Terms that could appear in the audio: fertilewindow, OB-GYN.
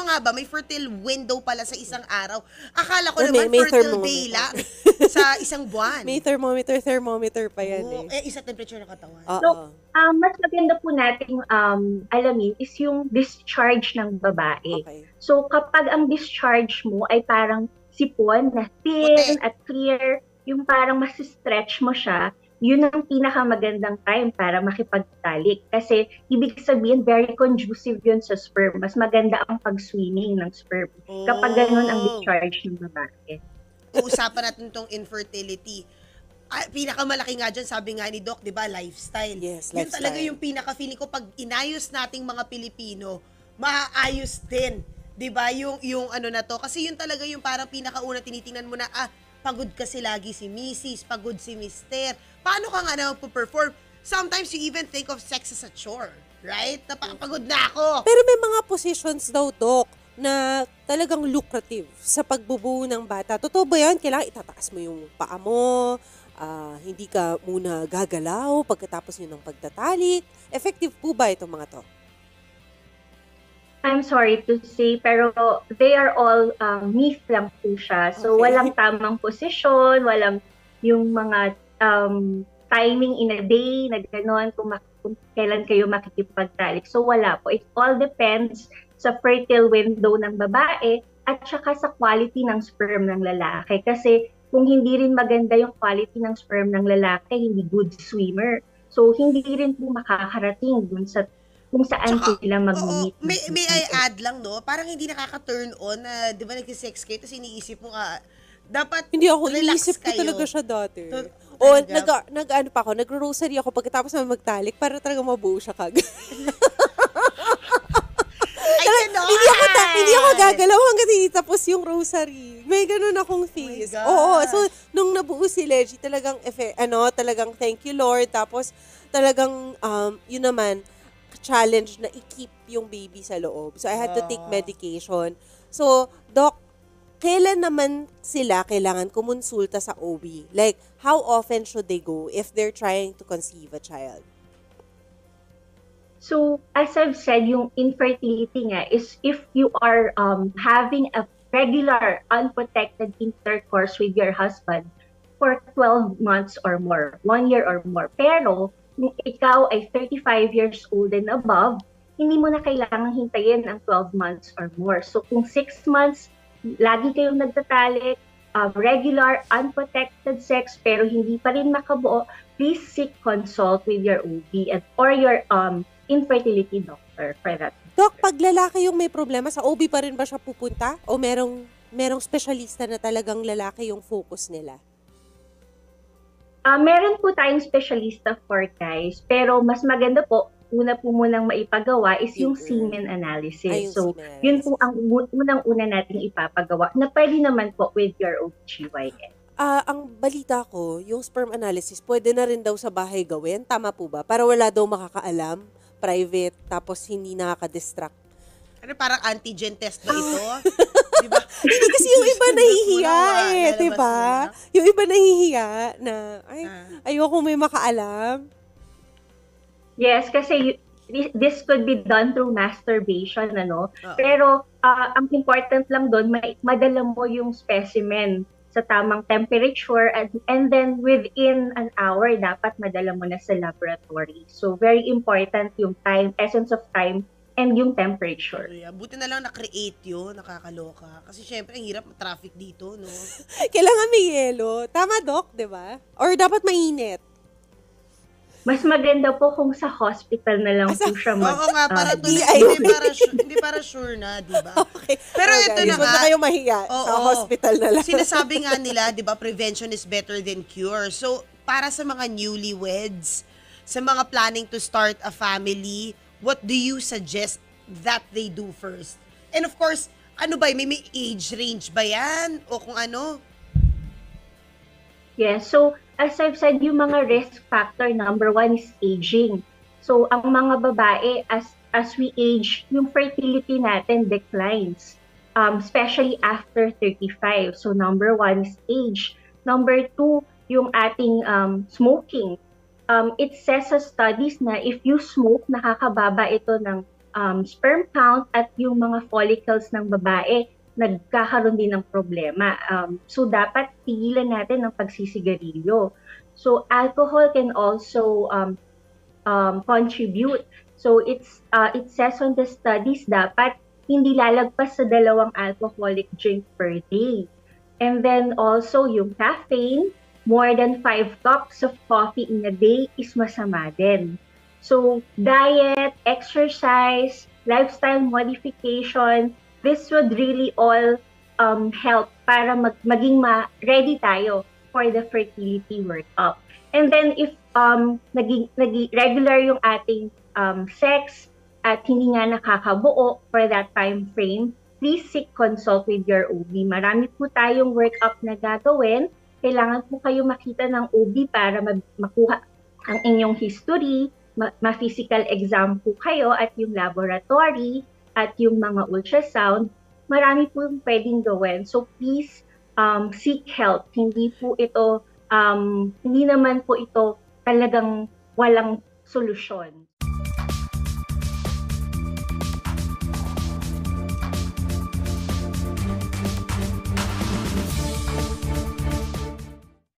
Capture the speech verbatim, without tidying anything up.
Ano nga ba? May fertile window pala sa isang araw. Akala ko naman may, may fertile day lang sa isang buwan. May thermometer, thermometer pa yan oh, eh. eh. Isa temperature ng katawan. Uh-oh. So, um, mas maganda po nating um, alamin is yung discharge ng babae. Okay. So, kapag ang discharge mo ay parang sipon na thin at clear, yung parang mas stretch mo siya, yun ang pinakamagandang time para makipagtalik. Kasi ibig sabihin, very conducive yun sa sperm. Mas maganda ang pag-swimming ng sperm kapag ganun ang discharge ng babae. Usapan natin itong infertility. Ah, pinakamalaki nga dyan, sabi nga ni Doc, di ba, lifestyle. Yes, yun lifestyle. Talaga yung pinaka-feeling ko, pag inayos nating mga Pilipino, maaayos din. Di ba, yung, yung ano na to. Kasi yun talaga yung parang pinakauna, tinitingnan mo na, ah, pagod kasi lagi si Missus, pagod si Mister. Paano ka nga na magpo-perform? Sometimes you even think of sex as a chore, right? Napapagod na ako. Pero may mga positions daw, Doc, na talagang lucrative sa pagbubuo ng bata. Totoo ba yan? Kailangan itataas mo yung paa mo, uh, hindi ka muna gagalaw pagkatapos nyo ng pagtatalik. Effective po ba itong mga to? I'm sorry to say, pero they are all um, myth lang po siya. So, okay. Walang tamang position, walang yung mga um, timing in a day na gano'n kung, kung kailan kayo makikipagtalik. So, wala po. It all depends sa fertile window ng babae at saka sa quality ng sperm ng lalaki. Kasi kung hindi rin maganda yung quality ng sperm ng lalaki, hindi good swimmer. So, hindi rin po makakarating dun sa kung saan tsaka, sila mag-meet. May, may I add lang, no? Parang hindi nakaka-turn on na, uh, di ba, nagsisex kayo, tapos iniisip mo ka, uh, dapat hindi ako, iniisip ko talaga siya dati. To o, nag-ano nag, pa ako, nag-rosary ako pagkatapos na magtalik para talaga mabuo siya kag. Hindi ako, hindi ako gagalaw hanggang itapos yung rosary. May ganun akong face. Oh Oo. So, nung nabuo si Leggy, talagang, ano, talagang thank you, Lord. Tapos, talagang, um, yun naman, challenge na i-keep yung baby sa loob. So, I had to take medication. So, Doc, kailan naman sila kailangan kumonsulta sa O B? Like, how often should they go if they're trying to conceive a child? So, as I've said, yung infertility nga is if you are um, having a regular unprotected intercourse with your husband for twelve months or more, one year or more. Pero, kung ikaw ay thirty-five years old and above, hindi mo na kailangang hintayin ang twelve months or more. So kung six months, lagi kayong nagtatalik, uh, regular, unprotected sex, pero hindi pa rin makabuo, please seek consult with your O B at, or your um, infertility doctor for that. Doc, pag lalaki yung may problema, sa O B pa rin ba siya pupunta? O merong, merong specialista na talagang lalaki yung focus nila? Uh, meron po tayong specialista for guys, pero mas maganda po, una po munang maipagawa is yung semen analysis. Ay, so, semen. Yun po ang unang-una natin ipapagawa na pwede naman po with your O B G Y N. Uh, ang balita ko, yung sperm analysis, pwede na rin daw sa bahay gawin. Tama po ba? Para wala daw makakaalam, private, tapos hindi nakaka-distract. Ano, parang antigen test na ito? Diba? Hindi kasi yung iba nahihiya eh, diba? Yung iba nahihiya na, ay, ah. ayoko may makaalam. Yes, kasi you, this, this could be done through masturbation, ano? Uh-oh. Pero, uh, ang important lang doon, madala mo yung specimen sa tamang temperature and, and then within an hour, dapat madala mo na sa laboratory. So, very important yung time, essence of time, and yung temperature. Yeah, buti na lang na-create yun, nakakaloka. Kasi syempre, ang hirap traffic dito, no? Kailangan may yelo. Tama, Doc, di ba? Or dapat mainit? Mas maganda po kung sa hospital na lang As po siya mag- Oo nga, para uh, tuloy, hindi, para hindi para sure na, di ba? Okay. Pero okay, ito guys, na nga. Huwag na kayo mahiya oh, sa oh, hospital na lang. Sinasabi nga nila, di ba, prevention is better than cure. So, para sa mga newlyweds, sa mga planning to start a family, what do you suggest that they do first? And of course, ano ba, may, may age range ba yan? O kung ano? Yeah, so as I've said, yung mga risk factor, number one is aging. So ang mga babae, as, as we age, yung fertility natin declines, um, especially after thirty-five. So number one is age. Number two, yung ating um, smoking. Um, it says sa studies na if you smoke, nakakababa ito ng um, sperm count at yung mga follicles ng babae nagkakaroon din ng problema. Um, so, dapat tigilan natin ang pagsisigarilyo. So, alcohol can also um, um, contribute. So, it's, uh, it says on the studies dapat hindi lalagpas sa dalawang alcoholic drink per day. And then also yung caffeine, more than five cups of coffee in a day is masama din. So diet, exercise, lifestyle modification, this would really all um, help para mag maging ma ready tayo for the fertility workup. And then if um, naging, naging regular yung ating um, sex, at hindi nga nakakabuo for that time frame, please seek consult with your O B. Marami po tayong workup na gagawin. Kailangan po kayo makita ng O B para makuha ang inyong history, ma-physical exam po kayo at yung laboratory at yung mga ultrasound. Marami po yung pwedeng gawin. So please um, seek help. Hindi po ito, um, hindi naman po ito talagang walang solusyon.